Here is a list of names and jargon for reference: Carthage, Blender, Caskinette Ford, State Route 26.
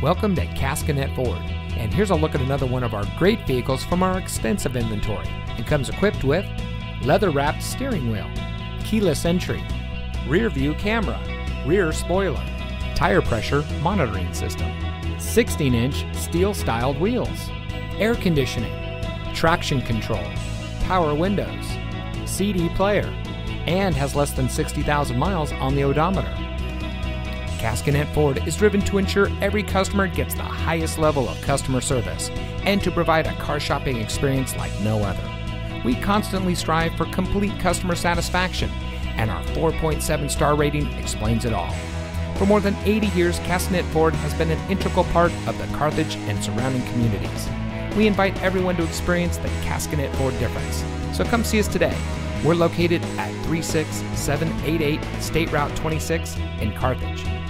Welcome to Caskinette Ford, and here's a look at another one of our great vehicles from our extensive inventory. It comes equipped with leather-wrapped steering wheel, keyless entry, rear view camera, rear spoiler, tire pressure monitoring system, 16-inch steel-styled wheels, air conditioning, traction control, power windows, CD player, and has less than 60,000 miles on the odometer. Caskinette Ford is driven to ensure every customer gets the highest level of customer service and to provide a car shopping experience like no other. We constantly strive for complete customer satisfaction, and our 4.7-star rating explains it all. For more than 80 years, Caskinette Ford has been an integral part of the Carthage and surrounding communities. We invite everyone to experience the Caskinette Ford difference, so come see us today. We're located at 36788 State Route 26 in Carthage.